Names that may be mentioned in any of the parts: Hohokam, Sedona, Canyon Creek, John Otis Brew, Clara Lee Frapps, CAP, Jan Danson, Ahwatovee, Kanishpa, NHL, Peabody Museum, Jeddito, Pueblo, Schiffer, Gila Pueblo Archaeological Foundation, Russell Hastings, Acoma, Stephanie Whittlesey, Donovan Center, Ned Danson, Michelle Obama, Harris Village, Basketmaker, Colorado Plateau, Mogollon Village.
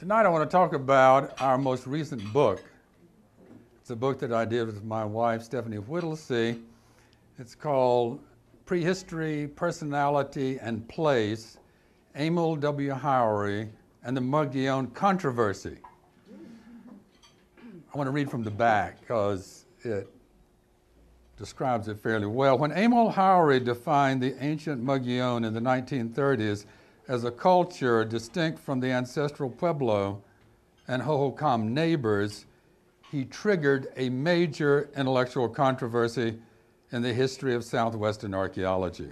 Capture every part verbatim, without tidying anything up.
Tonight I want to talk about our most recent book. It's a book that I did with my wife, Stephanie Whittlesey. It's called Prehistory, Personality, and Place, Emil W. Haury and the Mogollon Controversy. I want to read from the back because it describes it fairly well. When Emil Haury defined the ancient Mogollon in the nineteen thirties as a culture distinct from the ancestral Pueblo and Hohokam neighbors, he triggered a major intellectual controversy in the history of Southwestern archaeology.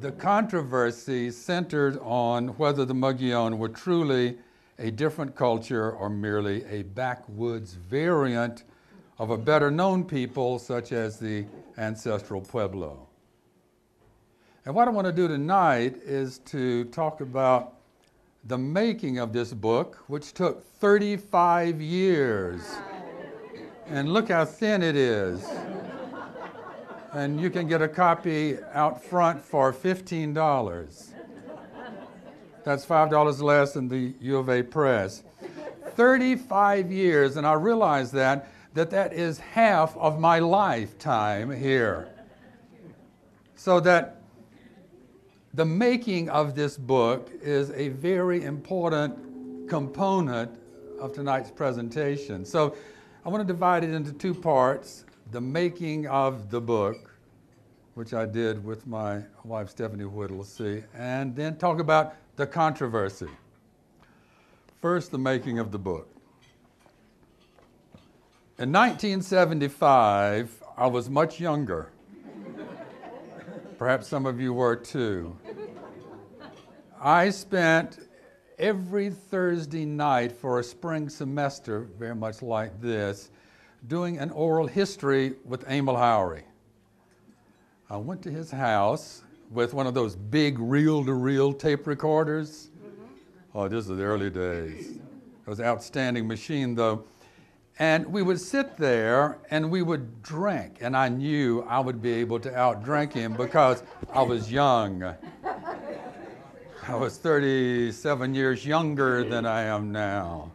The controversy centered on whether the Mogollon were truly a different culture or merely a backwoods variant of a better known people such as the ancestral Pueblo. And what I want to do tonight is to talk about the making of this book, which took thirty-five years. And look how thin it is. And you can get a copy out front for fifteen dollars. That's five dollars less than the U of A press. thirty-five years, and I realize that, that that is half of my lifetime here. So that the making of this book is a very important component of tonight's presentation. So I want to divide it into two parts. The making of the book, which I did with my wife, Stephanie Whittlesey, and then talk about the controversy. First, the making of the book. In nineteen seventy-five, I was much younger. Perhaps some of you were too. I spent every Thursday night for a spring semester, very much like this, doing an oral history with Emil Haury. I went to his house with one of those big reel-to-reel tape recorders. Oh, this is the early days. It was an outstanding machine, though. And we would sit there, and we would drink. And I knew I would be able to outdrink him because I was young. I was thirty-seven years younger than I am now.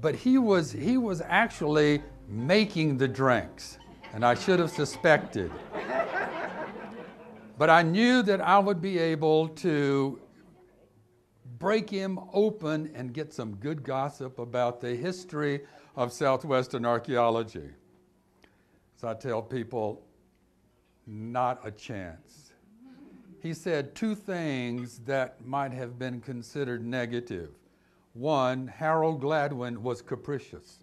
But he was, he was actually making the drinks, and I should have suspected. But I knew that I would be able to break him open and get some good gossip about the history of Southwestern archaeology. So I tell people, not a chance. He said two things that might have been considered negative. One, Harold Gladwin was capricious.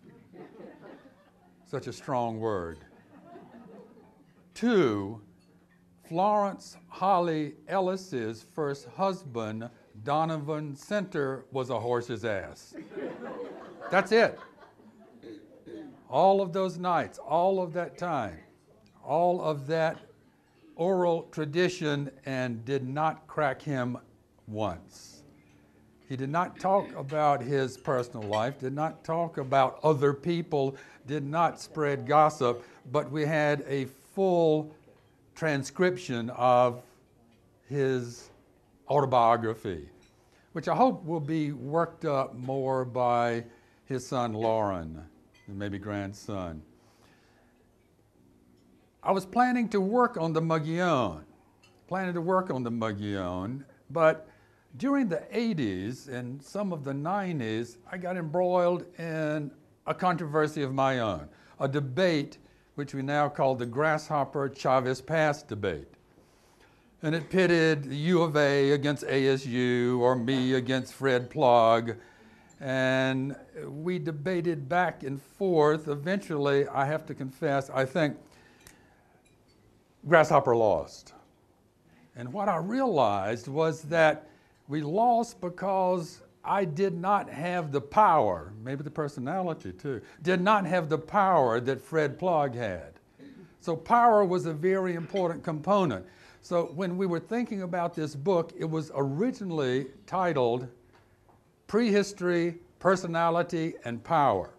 Such a strong word. Two, Florence Holly Ellis's first husband, Donovan Center, was a horse's ass. That's it. All of those nights, all of that time, all of that oral tradition, and did not crack him once. He did not talk about his personal life, did not talk about other people, did not spread gossip, but we had a full transcription of his autobiography, which I hope will be worked up more by his son, Lauren, and maybe grandson. I was planning to work on the Mogollon, planning to work on the Mogollon, but during the eighties and some of the nineties, I got embroiled in a controversy of my own, a debate which we now call the Grasshopper-Chavez Pass debate. And it pitted the U of A against A S U or me against Fred Plog. And we debated back and forth. Eventually, I have to confess, I think Grasshopper lost. And what I realized was that we lost because I did not have the power, maybe the personality too, did not have the power that Fred Plog had. So power was a very important component. So when we were thinking about this book, it was originally titled Prehistory, Personality, and Power.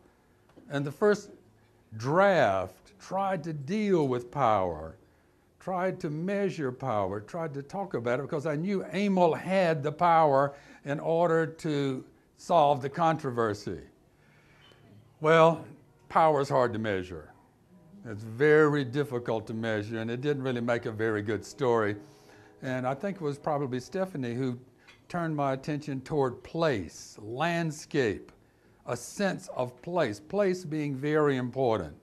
And the first draft tried to deal with power, tried to measure power, tried to talk about it, because I knew Emil had the power in order to solve the controversy? Well, power is hard to measure. It's very difficult to measure, and it didn't really make a very good story. And I think it was probably Stephanie who turned my attention toward place, landscape, a sense of place, place being very important.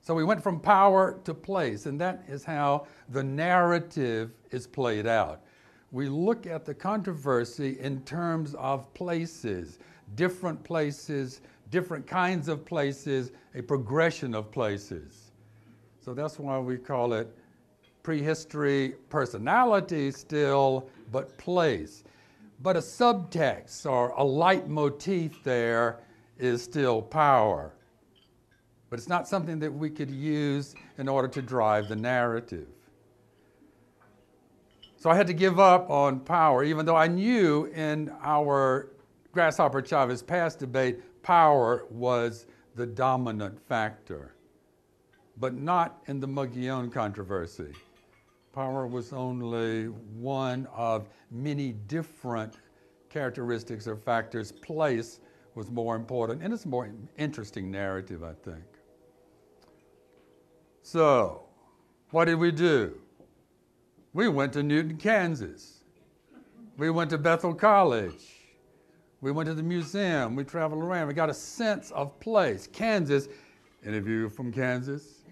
So we went from power to place, and that is how the narrative is played out. We look at the controversy in terms of places, different places, different kinds of places, a progression of places. So that's why we call it prehistory, personality still, but place. But a subtext or a leitmotif there is still power. But it's not something that we could use in order to drive the narrative. So I had to give up on power, even though I knew in our Grasshopper Chavez Pass debate, power was the dominant factor, but not in the Mogollon controversy. Power was only one of many different characteristics or factors. Place was more important, and it's a more interesting narrative, I think. So, what did we do? We went to Newton, Kansas. We went to Bethel College. We went to the museum. We traveled around. We got a sense of place. Kansas, any of you from Kansas?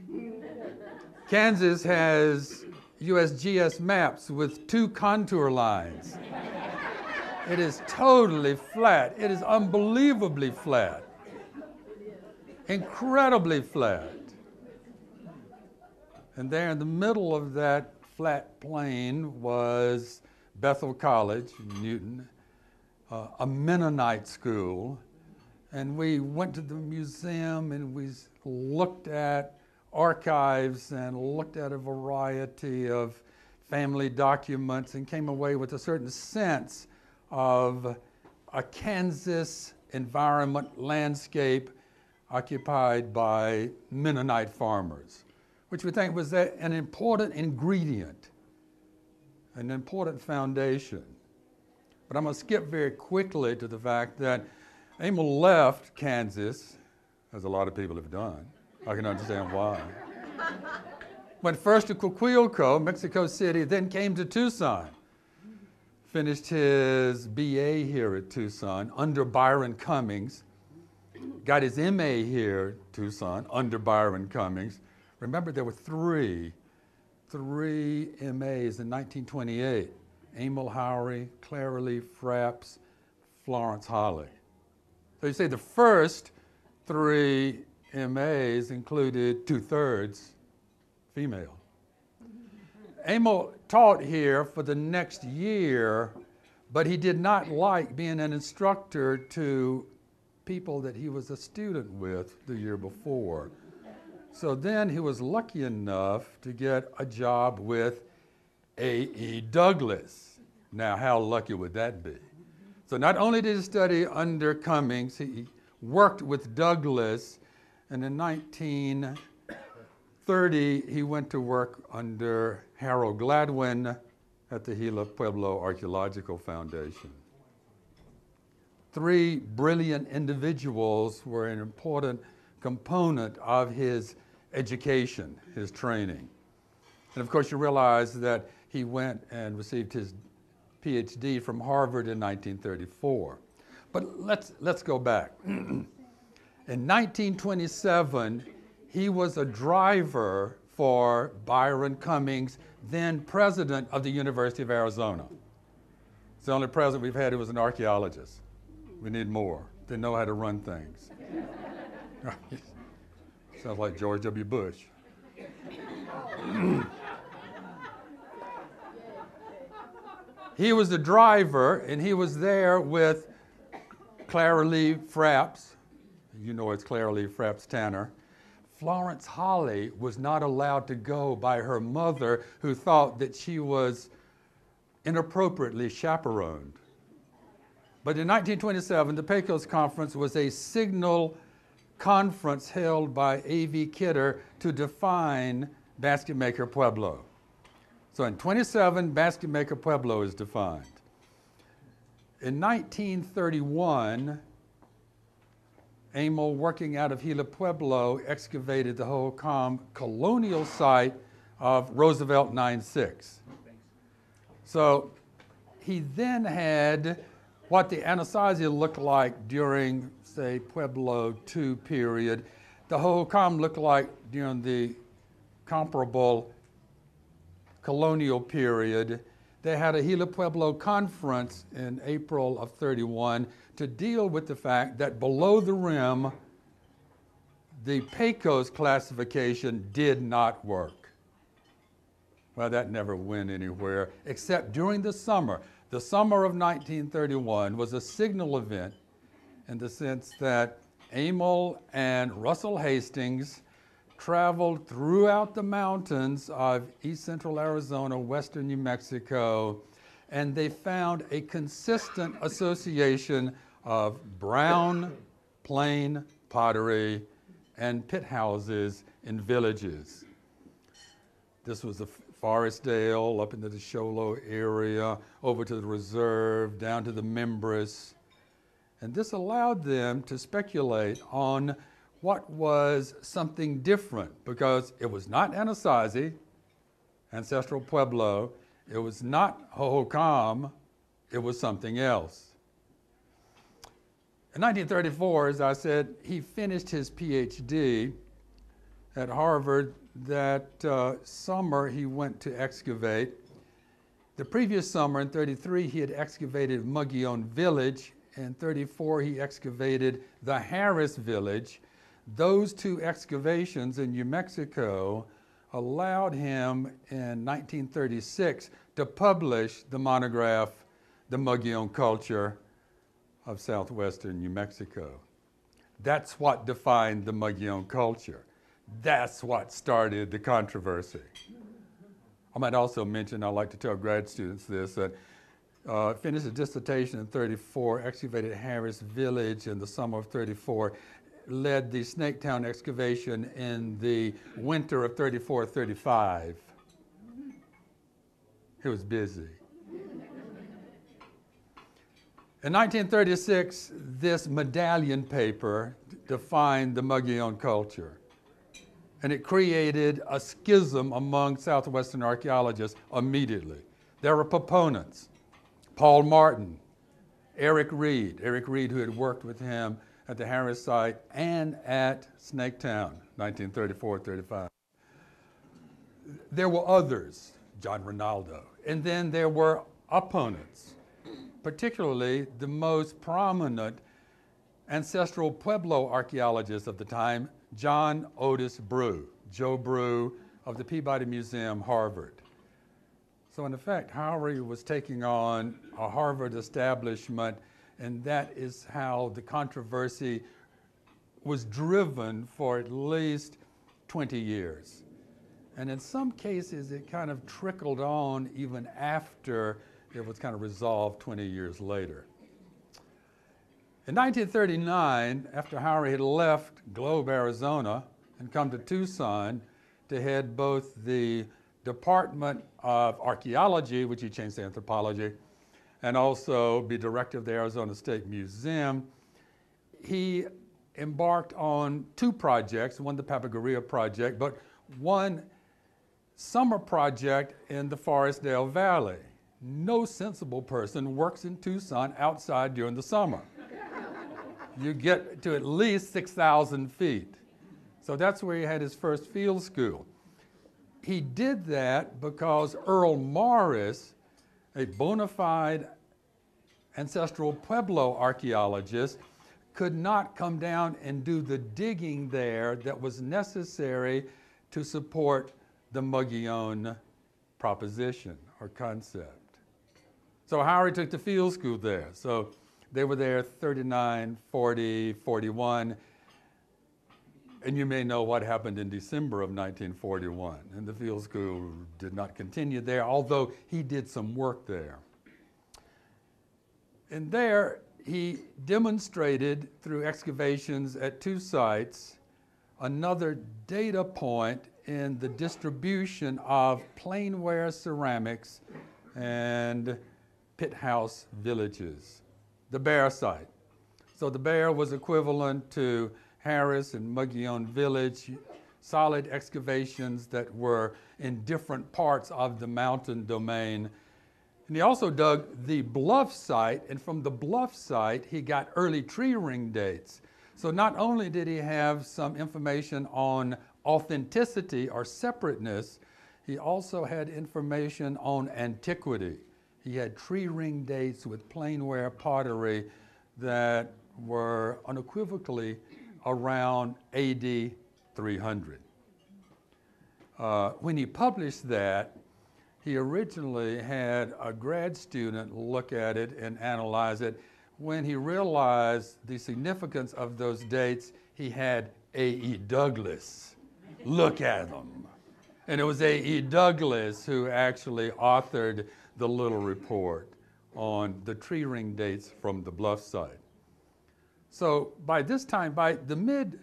Kansas has U S G S maps with two contour lines. It is totally flat. It is unbelievably flat. Incredibly flat. And there in the middle of that flat plain was Bethel College, Newton, uh, a Mennonite school. And we went to the museum and we looked at archives and looked at a variety of family documents and came away with a certain sense of a Kansas environment landscape occupied by Mennonite farmers, which we think was an important ingredient, an important foundation. But I'm going to skip very quickly to the fact that Emil left Kansas, as a lot of people have done. I can understand why. Went first to Coquilco, Mexico City, then came to Tucson. Finished his B A here at Tucson under Byron Cummings. Got his M A here at Tucson under Byron Cummings. Remember, there were three, three M As in nineteen twenty-eight. Emil Haury, Clara Lee Frapps, Florence Holly. So you say the first three M As included two-thirds female. Emil taught here for the next year, but he did not like being an instructor to people that he was a student with the year before. So then he was lucky enough to get a job with A E Douglas. Now, how lucky would that be? So not only did he study under Cummings, he worked with Douglas, and in nineteen thirty, he went to work under Harold Gladwin at the Gila Pueblo Archaeological Foundation. Three brilliant individuals were an important component of his education, his training. And of course, you realize that he went and received his P H D from Harvard in nineteen thirty-four. But let's, let's go back. In nineteen twenty-seven, he was a driver for Byron Cummings, then president of the University of Arizona. It's the only president we've had who was an archaeologist. We need more. They know how to run things. Sounds like George W. Bush. He was the driver, and he was there with Clara Lee Frapps. You know it's Clara Lee Frapps Tanner. Florence Holly was not allowed to go by her mother, who thought that she was inappropriately chaperoned. But in nineteen twenty-seven, the Pecos Conference was a signal conference held by A V Kidder to define Basketmaker Pueblo. So in twenty-seven, Basketmaker Pueblo is defined. In nineteen thirty-one, Emil, working out of Gila Pueblo, excavated the Hohokam colonial site of Roosevelt ninety-six. So he then had what the Anasazi looked like during, say, Pueblo two period. The Hohokam looked like during the comparable colonial period. They had a Gila Pueblo conference in April of thirty-one to deal with the fact that below the rim, the Pecos classification did not work. Well, that never went anywhere, except during the summer. The summer of nineteen thirty-one was a signal event in the sense that Emil and Russell Hastings traveled throughout the mountains of east central Arizona, western New Mexico, and they found a consistent association of brown plain pottery and pit houses in villages. This was the Forestdale, up into the Sholo area, over to the Reserve, down to the Mimbres. And this allowed them to speculate on what was something different, because it was not Anasazi, ancestral Pueblo, it was not Hohokam, it was something else. In nineteen thirty-four, as I said, he finished his PhD at Harvard. That uh, summer he went to excavate. The previous summer in thirty-three, he had excavated Mogollon Village. In thirty-four, he excavated the Harris Village. Those two excavations in New Mexico allowed him in nineteen thirty-six to publish the monograph, The Mogollon Culture of Southwestern New Mexico. That's what defined the Mogollon culture. That's what started the controversy. I might also mention, I like to tell grad students this, that Uh, finished a dissertation in thirty-four, excavated Harris Village in the summer of thirty-four, led the Snaketown excavation in the winter of thirty-four thirty-five. He was busy. In nineteen thirty-six, this medallion paper defined the Mogollon culture, and it created a schism among Southwestern archaeologists immediately. There were proponents. Paul Martin, Eric Reed, Eric Reed who had worked with him at the Harris site and at Snaketown, nineteen thirty-four thirty-five. There were others, John Rinaldo, and then there were opponents, particularly the most prominent ancestral Pueblo archaeologist of the time, John Otis Brew, Joe Brew of the Peabody Museum, Harvard. So in effect, Haury was taking on a Harvard establishment, and that is how the controversy was driven for at least twenty years. And in some cases, it kind of trickled on even after it was kind of resolved twenty years later. In nineteen thirty-nine, after Haury had left Globe, Arizona, and come to Tucson to head both the Department of Archaeology, which he changed to Anthropology, and also be director of the Arizona State Museum, he embarked on two projects, one the Papaguria project, but one summer project in the Forestdale Valley. No sensible person works in Tucson outside during the summer. You get to at least six thousand feet. So that's where he had his first field school. He did that because Earl Morris, a bona fide ancestral Pueblo archaeologist, could not come down and do the digging there that was necessary to support the Mogollon proposition or concept. So Haury took the field school there. So they were there thirty-nine, forty, forty-one. And you may know what happened in December of nineteen forty-one, and the field school did not continue there, although he did some work there. And there he demonstrated through excavations at two sites another data point in the distribution of plainware ceramics and pit house villages. the Bear site. So the Bear was equivalent to Harris and Mogollon Village, solid excavations that were in different parts of the mountain domain. And he also dug the Bluff site, and from the Bluff site, he got early tree ring dates. So not only did he have some information on authenticity or separateness, he also had information on antiquity. He had tree ring dates with plainware pottery that were unequivocally around A D three hundred. Uh, when he published that, he originally had a grad student look at it and analyze it. When he realized the significance of those dates, he had A E Douglas look at them. And it was A E Douglas who actually authored the little report on the tree ring dates from the Bluff site. So by this time, by the mid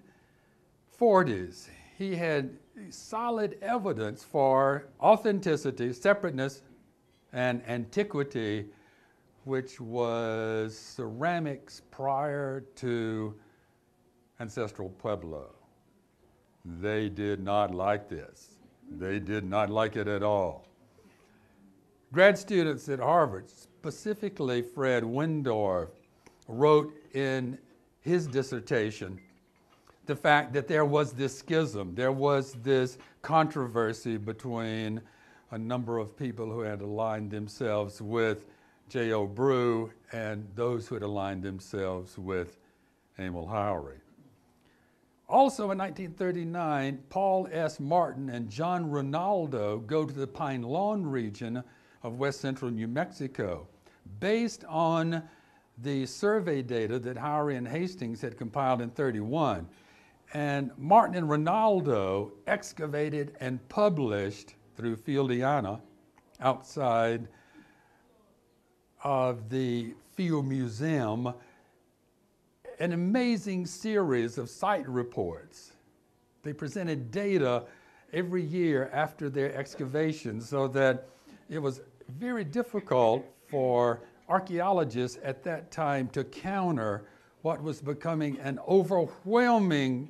forties, he had solid evidence for authenticity, separateness, and antiquity, which was ceramics prior to ancestral Pueblo. They did not like this. They did not like it at all. Grad students at Harvard, specifically Fred Wendorf, wrote in his dissertation the fact that there was this schism, there was this controversy between a number of people who had aligned themselves with J O Brew and those who had aligned themselves with Emil Haury. Also in nineteen thirty-nine, Paul S. Martin and John Rinaldo go to the Pine Lawn region of west central New Mexico based on the survey data that Haury and Hastings had compiled in thirty-one. And Martin and Rinaldo excavated and published through Fieldiana outside of the Field Museum an amazing series of site reports. They presented data every year after their excavation so that it was very difficult for archaeologists at that time to counter what was becoming an overwhelming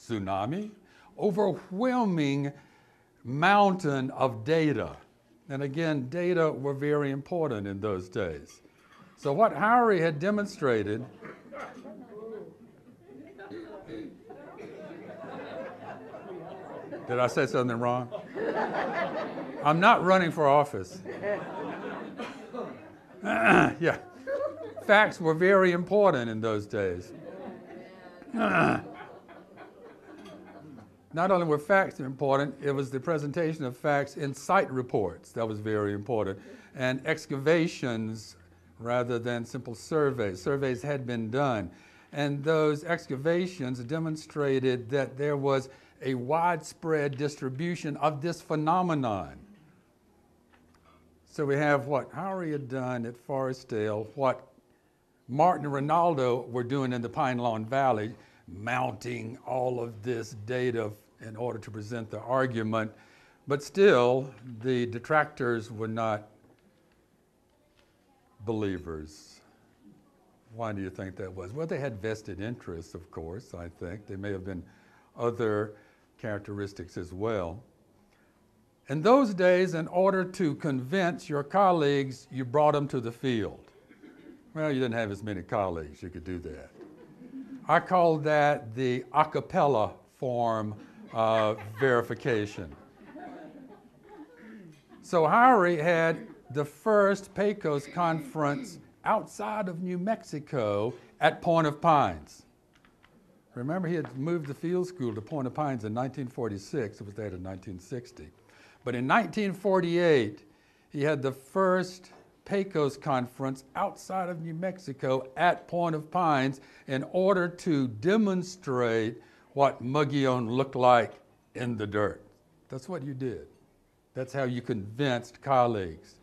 tsunami, overwhelming mountain of data. And again, data were very important in those days. So what Haury had demonstrated did I say something wrong? I'm not running for office. Yeah. Facts were very important in those days. Not only were facts important, it was the presentation of facts in site reports that was very important, and excavations rather than simple surveys. Surveys had been done, and those excavations demonstrated that there was a widespread distribution of this phenomenon. So we have what Haury had done at Forestdale, what Martin and Rinaldo were doing in the Pine Lawn Valley, mounting all of this data in order to present the argument, but still the detractors were not believers. Why do you think that was? Well, they had vested interests, of course, I think. They may have been other characteristics as well. In those days, in order to convince your colleagues, you brought them to the field. Well, you didn't have as many colleagues, you could do that. I call that the a cappella form of verification. So Haury had the first Pecos Conference outside of New Mexico at Point of Pines. Remember, he had moved the field school to Point of Pines in nineteen forty-six. It was there in nineteen sixty. But in nineteen forty-eight, he had the first Pecos Conference outside of New Mexico at Point of Pines in order to demonstrate what Mogollon looked like in the dirt. That's what you did. That's how you convinced colleagues.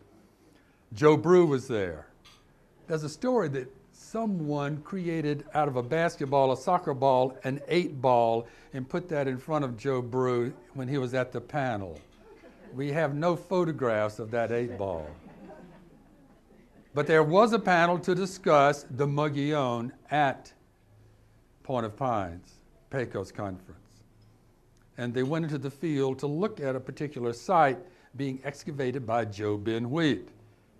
Joe Brew was there. There's a story that someone created out of a basketball, a soccer ball, an eight ball, and put that in front of Joe Brew when he was at the panel. We have no photographs of that eight ball. But there was a panel to discuss the Mogollon at Point of Pines, Pecos Conference. And they went into the field to look at a particular site being excavated by Joe Ben Wheat,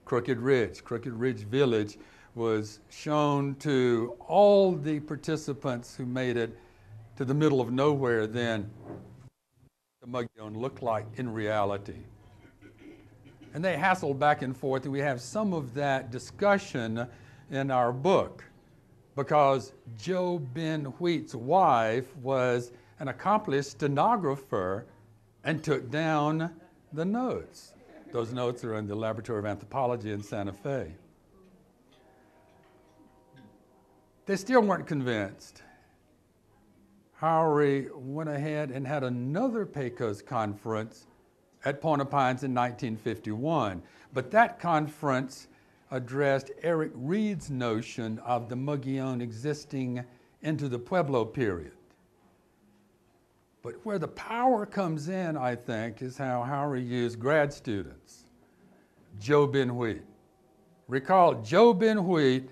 Crooked Ridge. Crooked Ridge Village was shown to all the participants who made it to the middle of nowhere then the Mogollon looked like in reality. And they hassled back and forth, and we have some of that discussion in our book because Joe Ben Wheat's wife was an accomplished stenographer and took down the notes. Those notes are in the Laboratory of Anthropology in Santa Fe. They still weren't convinced. Haury went ahead and had another Pecos conference at Point of Pines in nineteen fifty-one. But that conference addressed Eric Reed's notion of the Mogollon existing into the Pueblo period. But where the power comes in, I think, is how Haury used grad students. Joe Ben Wheat. Recall Joe Ben Wheat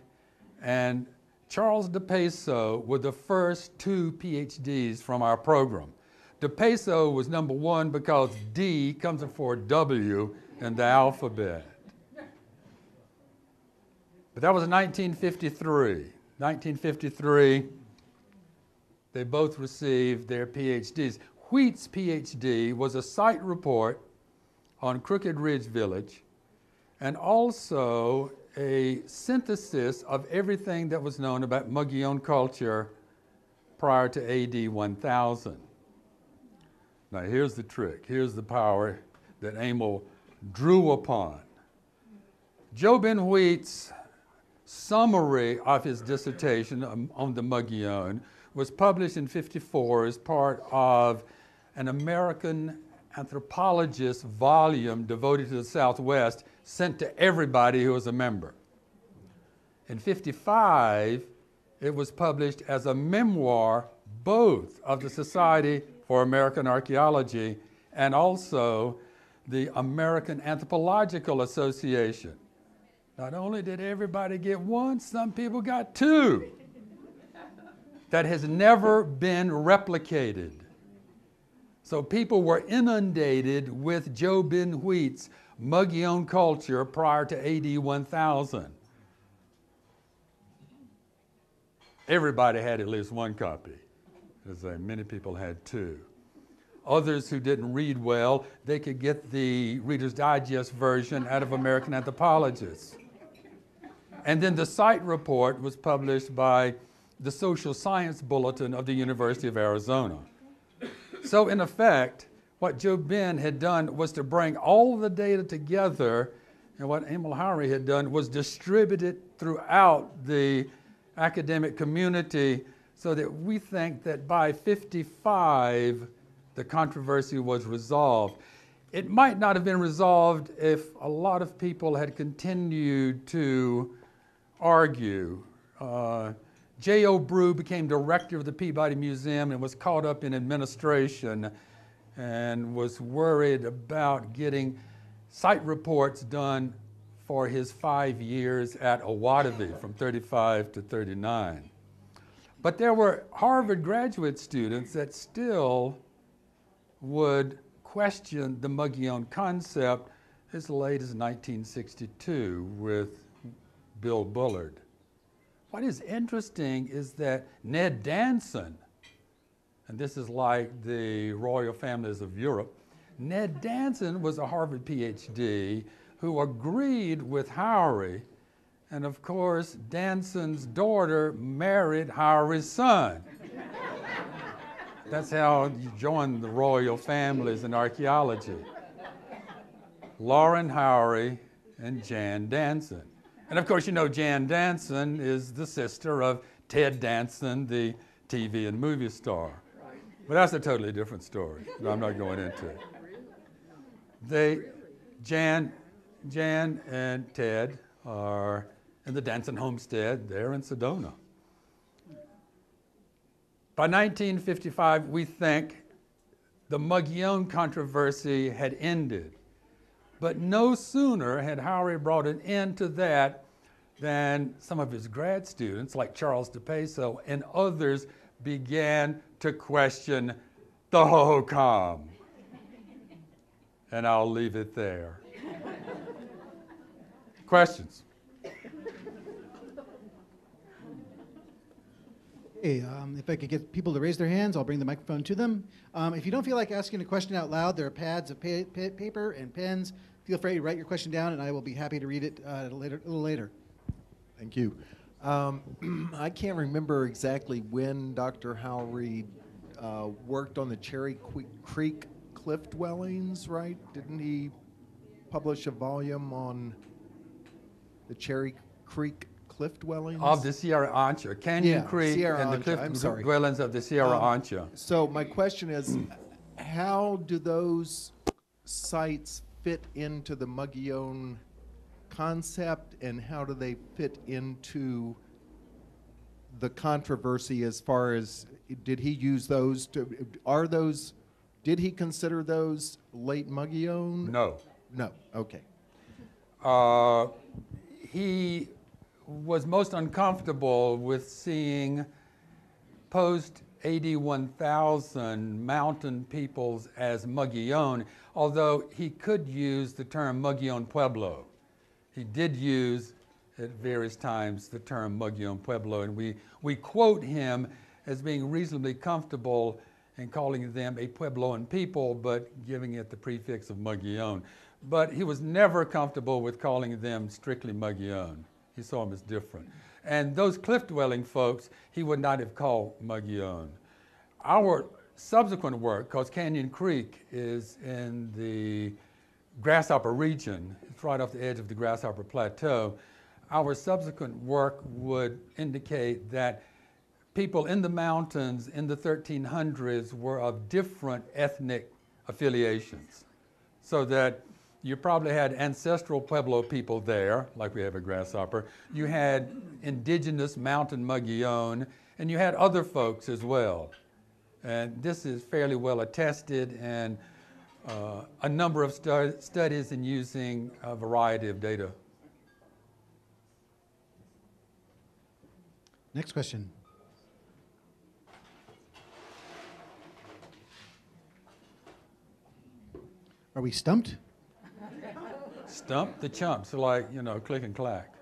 and Charles DePeso were the first two PhDs from our program. DePeso was number one because D comes before W in the alphabet. But that was nineteen fifty-three. nineteen fifty-three. They both received their PhDs. Wheat's PhD was a site report on Crooked Ridge Village and also a synthesis of everything that was known about Mogollon culture prior to A D one thousand. Now here's the trick, here's the power that Emil drew upon. Joe Ben Wheat's summary of his dissertation on the Mogollon was published in fifty-four as part of an American anthropologist volume devoted to the Southwest sent to everybody who was a member. In fifty-five, it was published as a memoir both of the Society for American Archaeology and also the American Anthropological Association. Not only did everybody get one, some people got two. That has never been replicated. So people were inundated with Joe Ben Wheat's Mogollon culture prior to A D one thousand. Everybody had at least one copy. As I, many people had two. Others who didn't read well, they could get the Reader's Digest version out of American Anthropologists. And then the site report was published by the Social Science Bulletin of the University of Arizona. So in effect, what Joe Ben had done was to bring all the data together, and what Emil Haury had done was distribute it throughout the academic community so that we think that by fifty-five, the controversy was resolved. It might not have been resolved if a lot of people had continued to argue. Uh, J O Brew became director of the Peabody Museum and was caught up in administration and was worried about getting site reports done for his five years at Owativee from thirty-five to thirty-nine. But there were Harvard graduate students that still would question the Mogollon concept as late as nineteen sixty-two with Bill Bullard. What is interesting is that Ned Danson, and this is like the royal families of Europe, Ned Danson was a Harvard PhD who agreed with Haury, and of course, Danson's daughter married Haury's son. That's how you join the royal families in archaeology. Lauren Haury and Jan Danson. And of course, you know Jan Danson is the sister of Ted Danson, the T V and movie star. Right. But that's a totally different story that I'm not going into. Really? They, really? Jan, Jan and Ted are in the Danson homestead there in Sedona. By nineteen fifty-five, we think the Mogollon controversy had ended. But no sooner had Haury brought an end to that Then some of his grad students, like Charles DePeso and others, began to question the Hohokam. And I'll leave it there. Questions? Hey, um, if I could get people to raise their hands, I'll bring the microphone to them. Um, if you don't feel like asking a question out loud, there are pads of pa pa paper and pens. Feel free to write your question down, and I will be happy to read it uh, later, a little later. Thank you. Um, I can't remember exactly when Doctor Haury uh, worked on the Cherry Creek cliff dwellings, right? Didn't he publish a volume on the Cherry Creek cliff dwellings? Of the Sierra Ancha, Canyon yeah, Creek Sierra and Ancha. the cliff I'm sorry. dwellings of the Sierra um, Ancha. So my question is, how do those sites fit into the Mogollon concept, and how do they fit into the controversy as far as, did he use those to, are those, did he consider those late Mogollon? No. No, okay. Uh, he was most uncomfortable with seeing post A D one thousand mountain peoples as Mogollon, although he could use the term Mogollon Pueblo. He did use at various times the term Mogollon Pueblo, and we, we quote him as being reasonably comfortable in calling them a Puebloan people, but giving it the prefix of Mogollon. But he was never comfortable with calling them strictly Mogollon. He saw them as different. And those cliff-dwelling folks, he would not have called Mogollon. Our subsequent work, because Canyon Creek is in the Grasshopper region, it's right off the edge of the Grasshopper Plateau, our subsequent work would indicate that people in the mountains in the thirteen hundreds were of different ethnic affiliations, so that you probably had ancestral Pueblo people there, like we have at Grasshopper. You had indigenous mountain Mogollon, and you had other folks as well. And this is fairly well attested, and uh, a number of stu studies in using a variety of data. Next question. Are we stumped? Stump the chumps, like, you know, click and clack.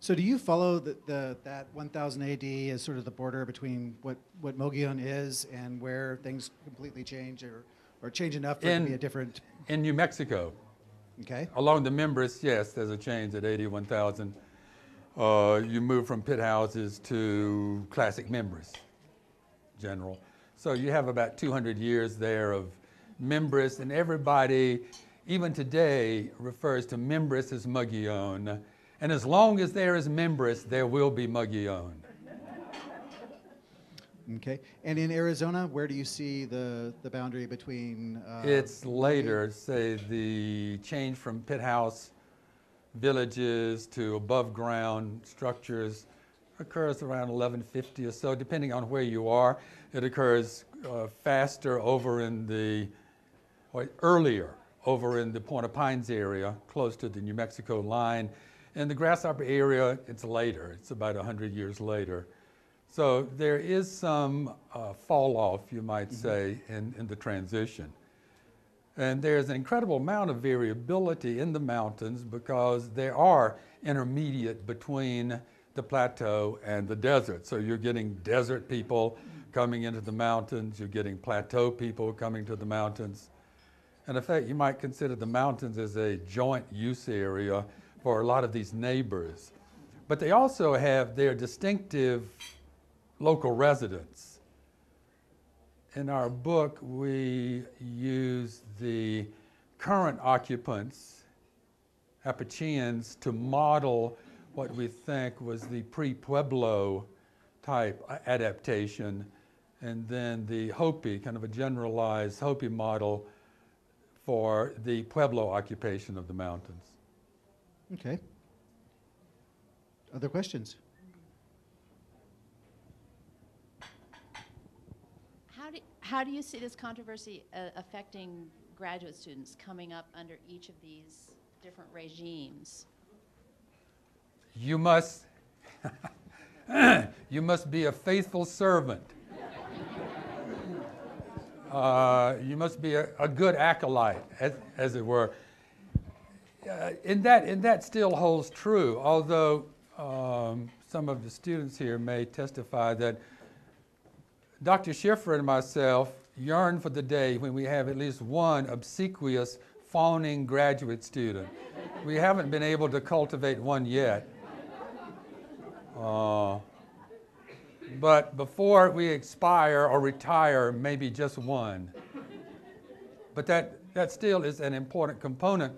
So do you follow the, the, that one thousand A D as sort of the border between what, what Mogollon is and where things completely change or, or change enough for in, it to be a different? In New Mexico. Okay. Along the Mimbres, yes, there's a change at A D one thousand. Uh, you move from pit houses to classic Mimbres, general. So you have about two hundred years there of Mimbres, and everybody, even today, refers to Mimbres as Mogollon. And as long as there is Mimbres, there will be Mogollon. Okay. And in Arizona, where do you see the, the boundary between? Uh, it's later, say, the change from pit house villages to above ground structures occurs around eleven fifty or so, depending on where you are. It occurs uh, faster over in the, or earlier over in the Point of Pines area, close to the New Mexico line. In the Grasshopper area, it's later. It's about one hundred years later. So there is some uh, fall off, you might say, in, in the transition. And there's an incredible amount of variability in the mountains because there are intermediate between the plateau and the desert. So you're getting desert people coming into the mountains. You're getting plateau people coming to the mountains. And in fact, you might consider the mountains as a joint use area for a lot of these neighbors. But they also have their distinctive local residents. In our book, we use the current occupants, Apacheans, to model what we think was the pre-Pueblo type adaptation, and then the Hopi, kind of a generalized Hopi model for the Pueblo occupation of the mountains. Okay. Other questions? How do, how do you see this controversy uh, affecting graduate students coming up under each of these different regimes. You must, you must be a faithful servant. Uh, you must be a, a good acolyte, as, as it were. Uh, and, that, and that still holds true, although um, some of the students here may testify that Doctor Schiffer and myself yearn for the day when we have at least one obsequious, fawning graduate student. We haven't been able to cultivate one yet. Uh, But before we expire or retire, maybe just one. But that, that still is an important component.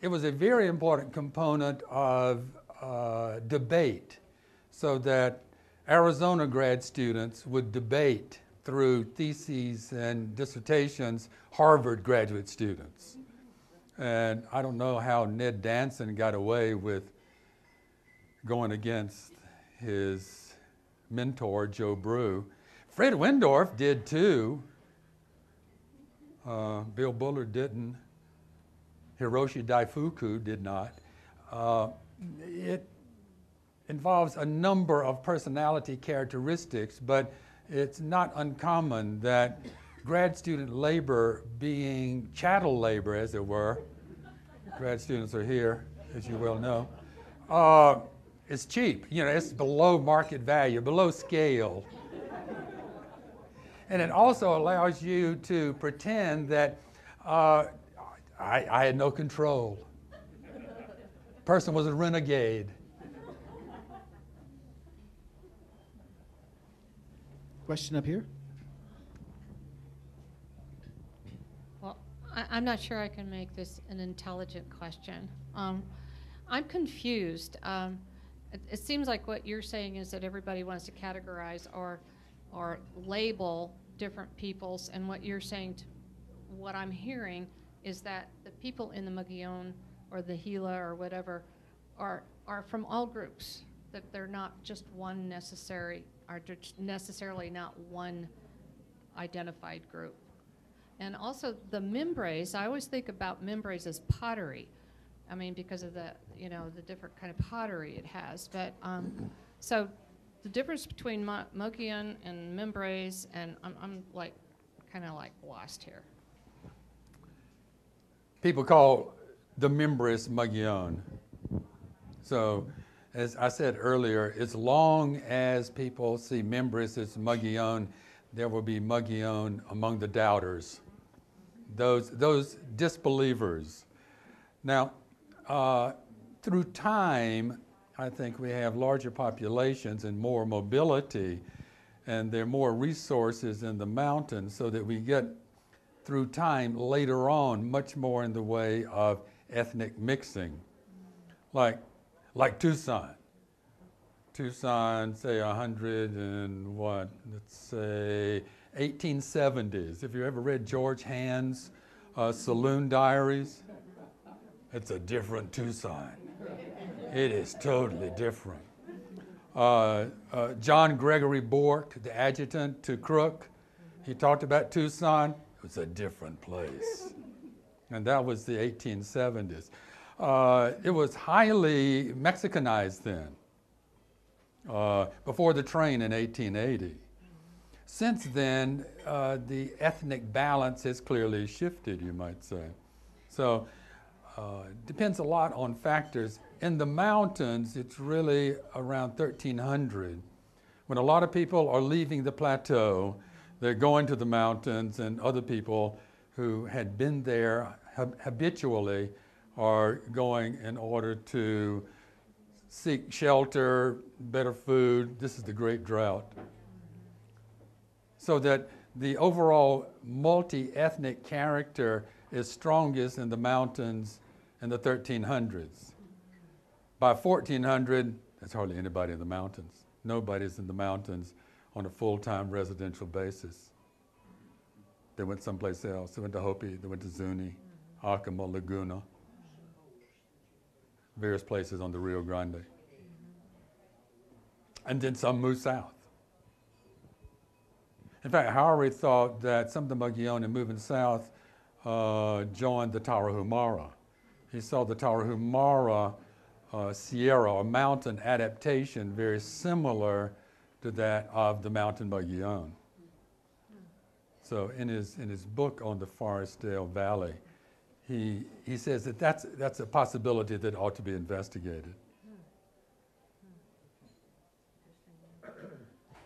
It was a very important component of uh, debate, so that Arizona grad students would debate through theses and dissertations Harvard graduate students. And I don't know how Ned Danson got away with going against his mentor, Joe Brew. Fred Wendorf did too. Uh, Bill Bullard didn't. Hiroshi Daifuku did not. Uh, it involves a number of personality characteristics, but it's not uncommon that grad student labor being chattel labor, as it were, grad students are here, as you well know, uh, it's cheap, you know, it's below market value, below scale. And it also allows you to pretend that uh, I, I had no control. Person was a renegade. Question up here? Well, I, I'm not sure I can make this an intelligent question. Um, I'm confused. Um, It seems like what you're saying is that everybody wants to categorize or, or label different peoples, and what you're saying, to, what I'm hearing, is that the people in the Mogollon or the Gila or whatever are are from all groups. That they're not just one necessary, are necessarily not one identified group. And also the Mimbres, I always think about Mimbres as pottery. I mean, because of the, you know, the different kind of pottery it has. But um, so the difference between Mo Mogollon and Mimbres, and I'm, I'm like, kind of like lost here. People call the Mimbres Mogollon. So as I said earlier, as long as people see Mimbres as Mogollon, there will be Mogollon among the doubters, those, those disbelievers. Now, Uh, through time, I think we have larger populations and more mobility, and there are more resources in the mountains, so that we get, through time, later on, much more in the way of ethnic mixing. Like, like Tucson. Tucson, say a hundred and what, let's say eighteen seventies. If you ever read George Hand's uh, Saloon Diaries, it's a different Tucson. It is totally different. Uh, uh, John Gregory Bork, the adjutant to Crook, he talked about Tucson. It was a different place. And that was the eighteen seventies. Uh, it was highly Mexicanized then, uh, before the train in eighteen eighty. Since then, uh, the ethnic balance has clearly shifted, you might say. So. Uh, depends a lot on factors. In the mountains, it's really around thirteen hundred. When a lot of people are leaving the plateau, they're going to the mountains, and other people who had been there hab habitually are going in order to seek shelter, better food. This is the Great Drought. So that the overall multi-ethnic character is strongest in the mountains in the thirteen hundreds. By fourteen hundred, there's hardly anybody in the mountains. Nobody's in the mountains on a full-time residential basis. They went someplace else. They went to Hopi, they went to Zuni, Acoma, Laguna, various places on the Rio Grande. And then some moved south. In fact, Haury thought that some of the Mogollon moving south Uh, joined the Tarahumara. he saw the Tarahumara uh, Sierra, a mountain adaptation very similar to that of the mountain Mogollon. So in his, in his book on the Forestdale Valley, he, he says that that's, that's a possibility that ought to be investigated.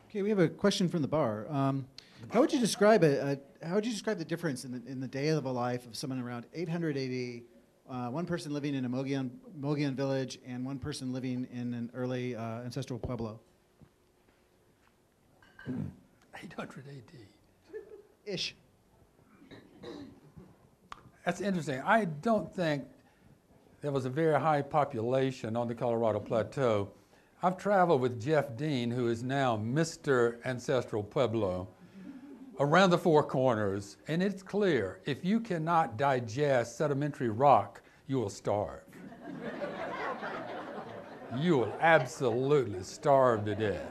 Okay, we have a question from the bar. Um, how would you describe a, a how would you describe the difference in the, in the day of a life of someone around eight hundred A D, uh, one person living in a Mogollon, Mogollon village, and one person living in an early uh, ancestral Pueblo? eight hundred A D Ish. That's interesting. I don't think there was a very high population on the Colorado Plateau. I've traveled with Jeff Dean, who is now Mister Ancestral Pueblo, around the Four Corners, and it's clear, if you cannot digest sedimentary rock, you will starve. You will absolutely starve to death.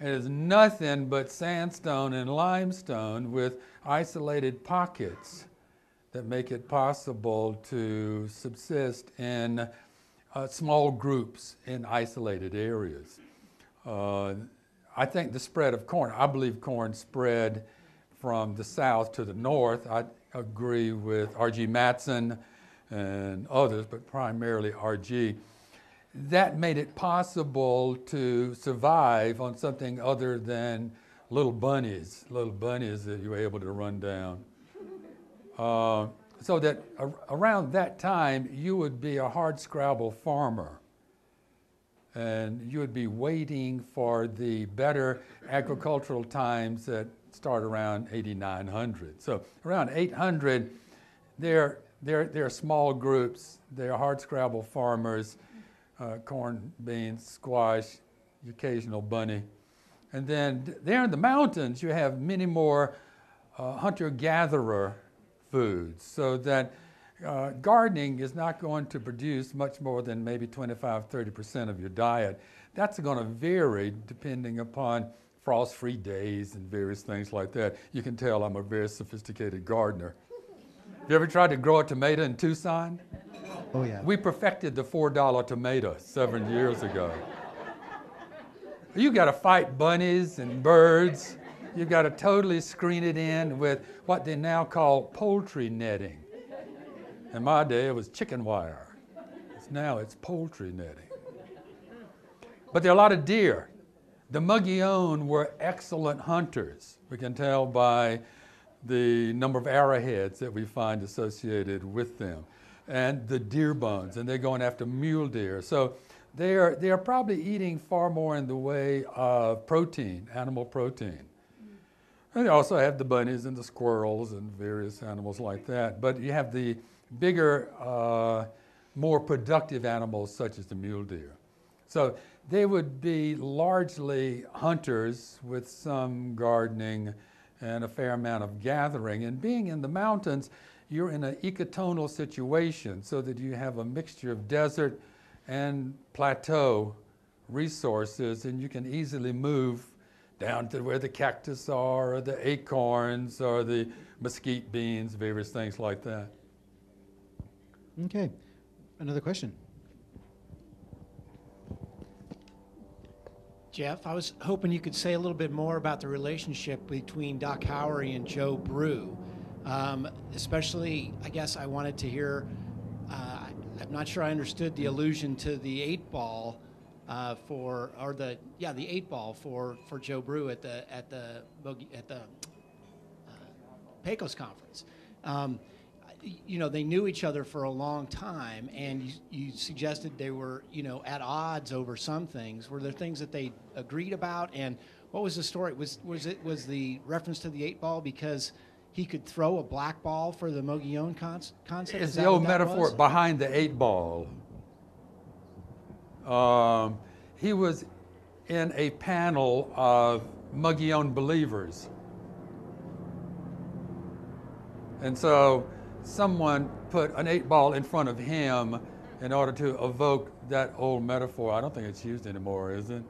It is nothing but sandstone and limestone with isolated pockets that make it possible to subsist in Uh, small groups in isolated areas. Uh, I think the spread of corn, I believe corn spread from the south to the north. I agree with R G Mattson and others, but primarily R G. That made it possible to survive on something other than little bunnies, little bunnies that you were able to run down. Uh, So that ar around that time, you would be a hardscrabble farmer. And you would be waiting for the better agricultural times that start around eighty-nine hundred. So around eight hundred, they're, they're, they're small groups. They're hardscrabble farmers, uh, corn, beans, squash, occasional bunny. And then there in the mountains, you have many more uh, hunter-gatherer foods, so that uh, gardening is not going to produce much more than maybe twenty-five, thirty percent of your diet. That's going to vary depending upon frost-free days and various things like that. You can tell I'm a very sophisticated gardener. You ever tried to grow a tomato in Tucson? Oh, yeah. We perfected the four dollar tomato seven years ago. You got to fight bunnies and birds. You've got to totally screen it in with what they now call poultry netting. In my day, it was chicken wire. It's now it's poultry netting. But there are a lot of deer. The Mogollon were excellent hunters. We can tell by the number of arrowheads that we find associated with them, and the deer bones, and they're going after mule deer. So they are, they are probably eating far more in the way of protein, animal protein. And you also have the bunnies and the squirrels and various animals like that. But you have the bigger, uh, more productive animals such as the mule deer. So they would be largely hunters with some gardening and a fair amount of gathering. And being in the mountains, you're in an ecotonal situation so that you have a mixture of desert and plateau resources, and you can easily move down to where the cactus are, or the acorns, or the mesquite beans, various things like that. Okay, another question. Jeff, I was hoping you could say a little bit more about the relationship between Doc Haury and Joe Brew. Um, especially, I guess I wanted to hear, uh, I'm not sure I understood the allusion to the eight ball Uh, for or the yeah the eight ball for for Joe Brew at the at the at the uh, Pecos Conference. Um, you know, they knew each other for a long time, and you, you suggested they were you know at odds over some things. Were there things that they agreed about? And what was the story? Was was it was the reference to the eight ball because he could throw a black ball for the Mogollon con concept? It's the old metaphor was? Behind the eight ball. Um, he was in a panel of Mogollon believers. And so someone put an eight ball in front of him in order to evoke that old metaphor. I don't think it's used anymore, is it?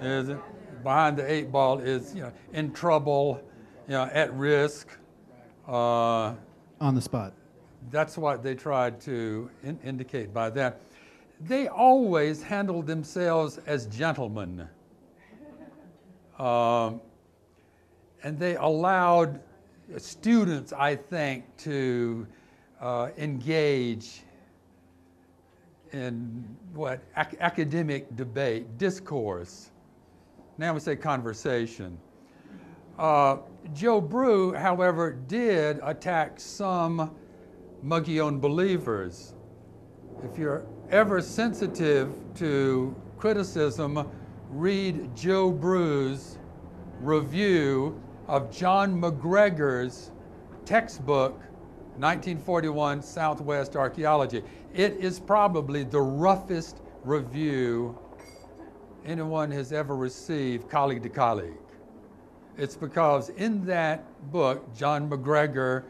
Is it? Behind the eight ball is, you know, in trouble, you know, at risk. Uh, On the spot. that's what they tried to in indicate by that. They always handled themselves as gentlemen. Um, and they allowed students, I think, to uh, engage in what ac academic debate, discourse. Now we say conversation. Uh, Joe Brew, however, did attack some Mogollon believers. If you're ever sensitive to criticism, read Joe Brew's review of John McGregor's textbook, nineteen forty-one Southwest Archaeology. It is probably the roughest review anyone has ever received, colleague to colleague. It's because in that book, John McGregor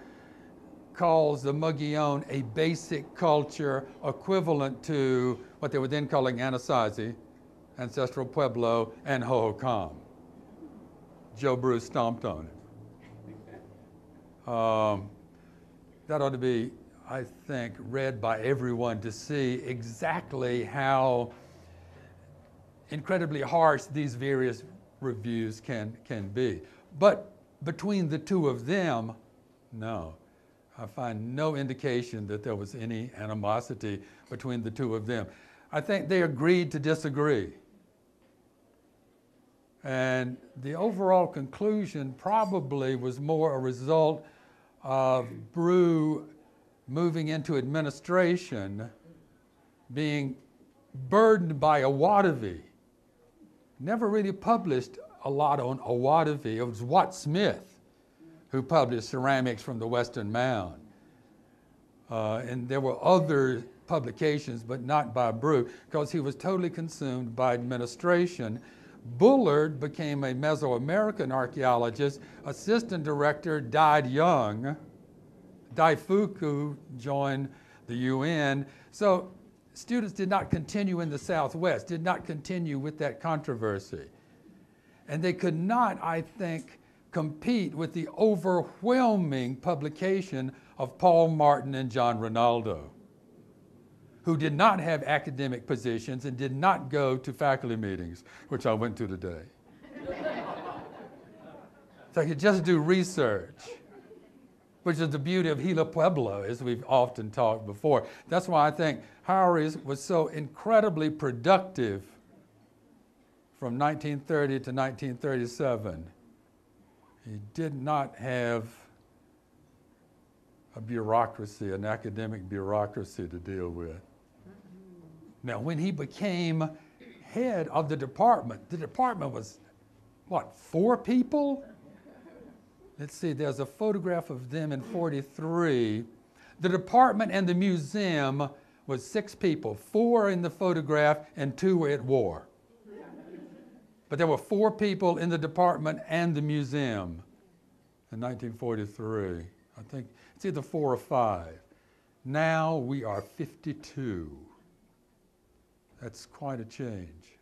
calls the Mogollon a basic culture equivalent to what they were then calling Anasazi, Ancestral Pueblo, and Hohokam. Joe Brew stomped on it. Um, that ought to be, I think, read by everyone to see exactly how incredibly harsh these various reviews can, can be. But between the two of them, no. I find no indication that there was any animosity between the two of them. I think they agreed to disagree. And the overall conclusion probably was more a result of Brew moving into administration, being burdened by Ahwatovee. Never really published a lot on Ahwatovee. It was Watt Smith who published Ceramics from the Western Mound. Uh, and there were other publications, but not by Brew, because he was totally consumed by administration. Bullard became a Mesoamerican archaeologist. Assistant director died young. Daifuku joined the U N. So students did not continue in the Southwest, did not continue with that controversy. And they could not, I think, compete with the overwhelming publication of Paul Martin and John Rinaldo, who did not have academic positions and did not go to faculty meetings, which I went to today. So I could just do research, which is the beauty of Gila Pueblo, as we've often talked before. That's why I think Haury's was so incredibly productive from nineteen thirty to nineteen thirty-seven. He did not have a bureaucracy, an academic bureaucracy to deal with. Now, when he became head of the department, the department was, what, four people? Let's see, there's a photograph of them in forty-three. The department and the museum was six people, four in the photograph and two were at war. But there were four people in the department and the museum in nineteen forty-three. I think it's either four or five. Now we are fifty-two. That's quite a change.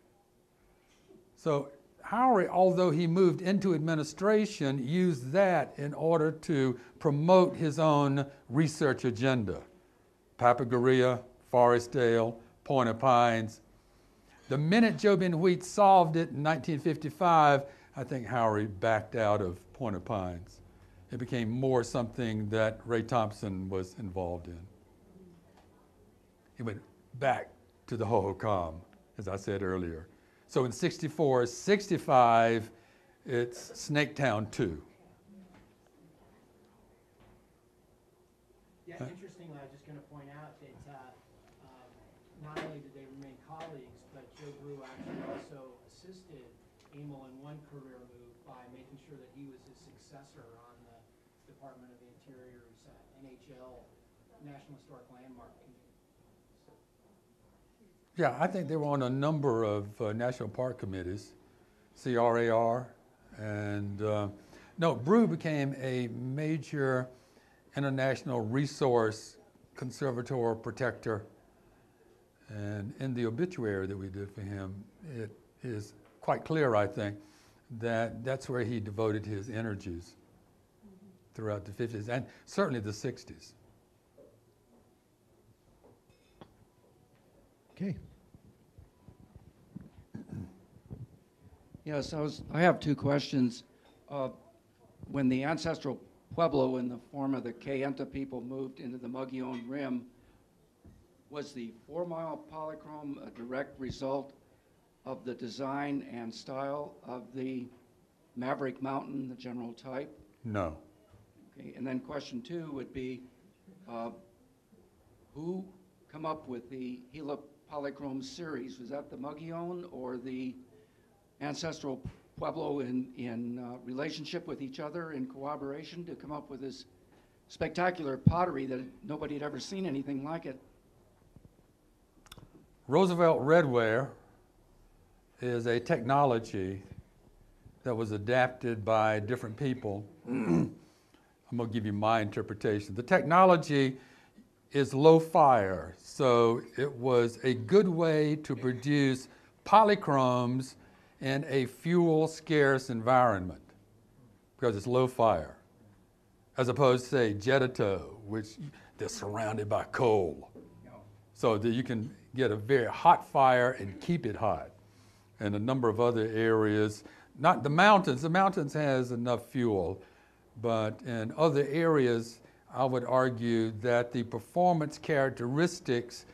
So Haury, although he moved into administration, used that in order to promote his own research agenda. Papagoria, Forestdale, Point of Pines. The minute Joe Ben Wheat solved it in nineteen fifty-five, I think Haury backed out of Point of Pines. It became more something that Ray Thompson was involved in. He went back to the Hohokam, as I said earlier. So in sixty-four, sixty-five, it's Snake Town two. Yeah, interestingly, I was just going to point out that uh, uh, not only did they remain colleagues, but Joe Brew actually also assisted Emil in one career move by making sure that he was his successor on the Department of the Interior's uh, N H L, National Historic Landmark Committee. Yeah, I think they were on a number of uh, national park committees, C R A R, and uh, no, Brew became a major international resource conservator, protector, and in the obituary that we did for him, it is quite clear, I think, that that's where he devoted his energies throughout the fifties and certainly the sixties. Okay. Yes, I, was, I have two questions. Uh, when the ancestral Pueblo in the form of the Kayenta people moved into the Mogollon Rim, was the four-mile polychrome a direct result of the design and style of the Maverick Mountain, the general type? No. Okay, and then question two would be, uh, who come up with the Gila polychrome series? Was that the Mogollon or the ancestral Pueblo in, in uh, relationship with each other in cooperation to come up with this spectacular pottery that nobody had ever seen anything like it? Roosevelt redware is a technology that was adapted by different people. I'm going to give you my interpretation. The technology is low fire, so it was a good way to produce polychromes in a fuel-scarce environment because it's low fire, as opposed to, say, Jeddito, which they're surrounded by coal. So that you can get a very hot fire and keep it hot. And a number of other areas, not the mountains, the mountains has enough fuel, but in other areas, I would argue that the performance characteristics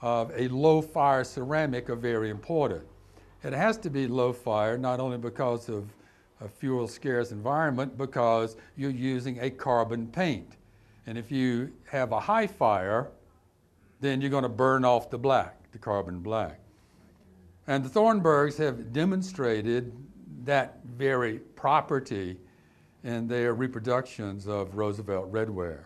of a low fire ceramic are very important. It has to be low fire, not only because of a fuel scarce environment, because you're using a carbon paint. And if you have a high fire, then you're going to burn off the black, the carbon black. And the Thornburgs have demonstrated that very property in their reproductions of Roosevelt redware.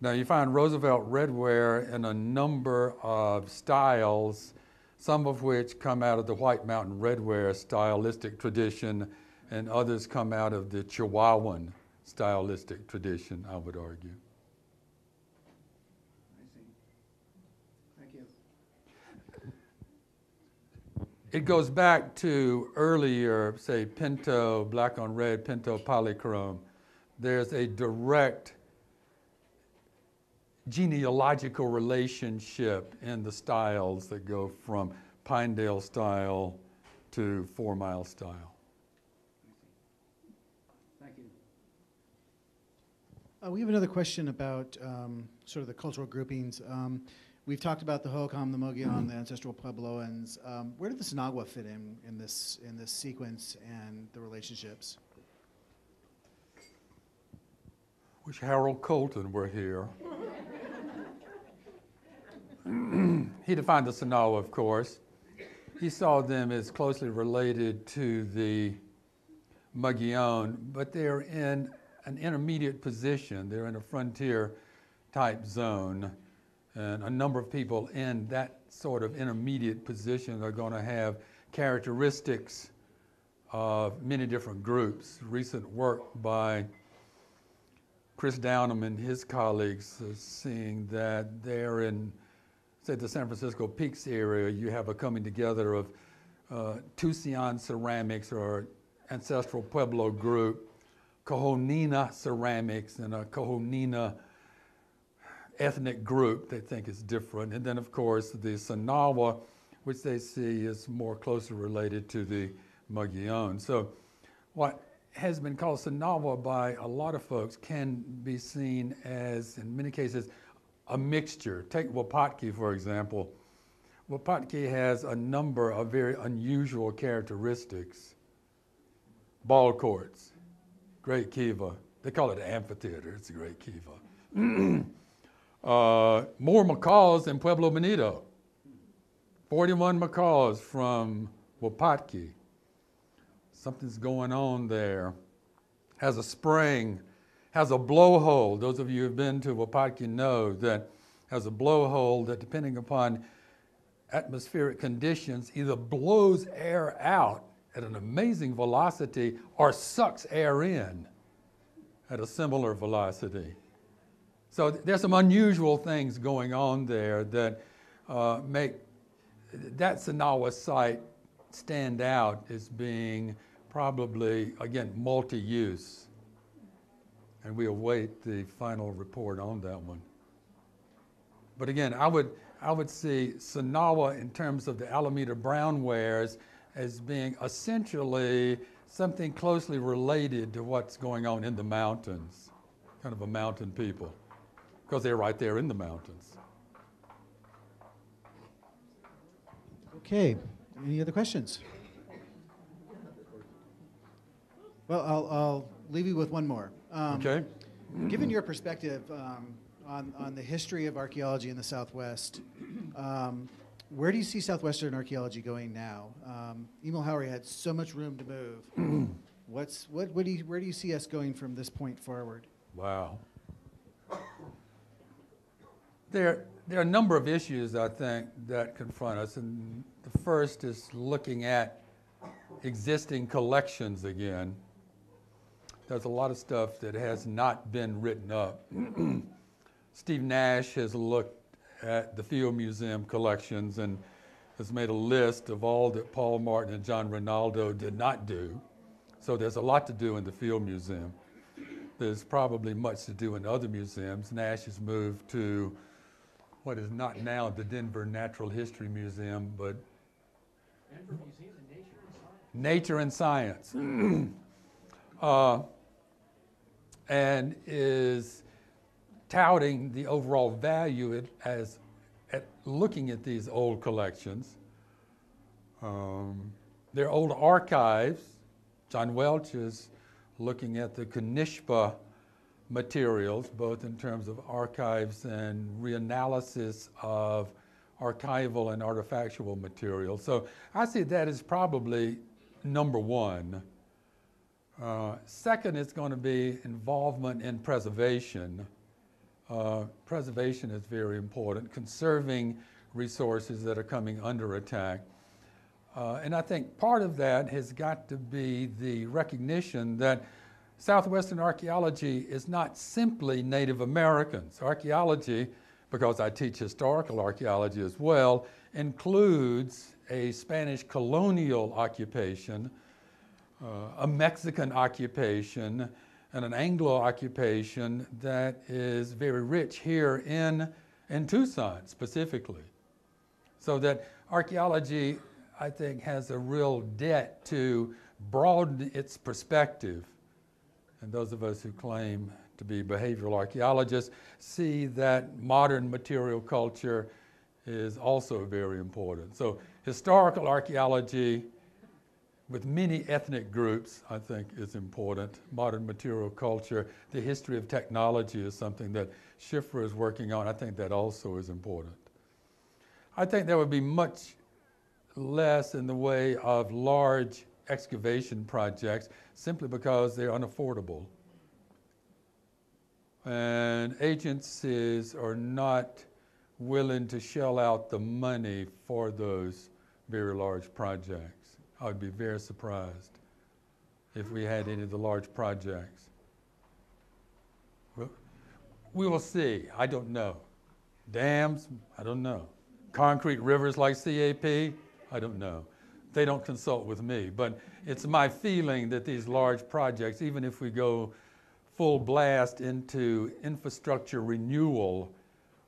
Now you find Roosevelt redware in a number of styles, some of which come out of the White Mountain redware stylistic tradition, and others come out of the Chihuahuan stylistic tradition, I would argue. I see. Thank you. It goes back to earlier, say, pinto, black on red, pinto polychrome. There's a direct genealogical relationship in the styles that go from Pinedale style to Four Mile style. Thank you. Uh, we have another question about um, sort of the cultural groupings. Um, we've talked about the Hohokam, the Mogollon, mm-hmm. the ancestral Puebloans. Um, where do the Sanagua fit in in this in this sequence and the relationships? Wish Harold Colton were here. He defined the Sanawa, of course. He saw them as closely related to the Mogollon, but they're in an intermediate position. They're in a frontier type zone. And a number of people in that sort of intermediate position are going to have characteristics of many different groups. Recent work by Chris Downham and his colleagues are seeing that there in, say, the San Francisco Peaks area, you have a coming together of uh, Tucson ceramics or ancestral Pueblo group, Cohonina ceramics, and a Cohonina ethnic group they think is different. And then, of course, the Sanawa, which they see is more closely related to the Mogollon. So what has been called Sanawa by a lot of folks can be seen as, in many cases, a mixture. Take Wapatki, for example. Wapatki has a number of very unusual characteristics. Ball courts, great kiva. They call it an amphitheater, it's a great kiva. uh, more macaws than Pueblo Bonito. forty-one macaws from Wapatki. Something's going on there. Has a spring, has a blowhole. Those of you who have been to Wapatki know that has a blowhole that, depending upon atmospheric conditions, either blows air out at an amazing velocity or sucks air in at a similar velocity. So there's some unusual things going on there that uh, make that Sanawa site stand out as being probably, again, multi-use. And we await the final report on that one. But again, I would, I would see Sanawa in terms of the Alameda brown wares as being essentially something closely related to what's going on in the mountains, kind of a mountain people, because they're right there in the mountains. Okay, any other questions? Well, I'll, I'll leave you with one more. Um, okay. Given your perspective um, on, on the history of archaeology in the Southwest, um, where do you see Southwestern archaeology going now? Um, Emil Haury had so much room to move. What's, what, what do you, where do you see us going from this point forward? Wow. There, there are a number of issues, I think, that confront us. And the first is looking at existing collections again. There's a lot of stuff that has not been written up. Steve Nash has looked at the Field Museum collections and has made a list of all that Paul Martin and John Rinaldo did not do. So there's a lot to do in the Field Museum. There's probably much to do in other museums. Nash has moved to what is not now the Denver Natural History Museum, but Denver Museum of Nature and Science. Nature and Science. uh, and is touting the overall value it as at looking at these old collections. Um, they're old archives. John Welch is looking at the Kanishpa materials, both in terms of archives and reanalysis of archival and artifactual materials. So I see that as probably number one. Uh, second is going to be involvement in preservation. Uh, preservation is very important, conserving resources that are coming under attack. Uh, and I think part of that has got to be the recognition that Southwestern archaeology is not simply Native Americans. Archaeology, because I teach historical archaeology as well, includes a Spanish colonial occupation, uh, a Mexican occupation, and an Anglo occupation that is very rich here in, in Tucson specifically. So that archaeology, I think, has a real debt to broaden its perspective. And those of us who claim to be behavioral archaeologists see that modern material culture is also very important. So historical archaeology with many ethnic groups, I think, is important. Modern material culture, the history of technology is something that Schiffer is working on. I think that also is important. I think there would be much less in the way of large excavation projects simply because they're unaffordable. And agencies are not willing to shell out the money for those very large projects. I would be very surprised if we had any of the large projects. We will see. I don't know. Dams? I don't know. Concrete rivers like C A P? I don't know. They don't consult with me, but it's my feeling that these large projects, even if we go full blast into infrastructure renewal,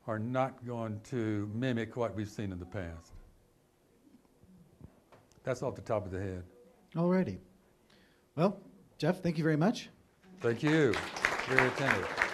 are not going to mimic what we've seen in the past. That's off the top of the head. All righty. Well, Jeff, thank you very much. Thank you. Very attentive.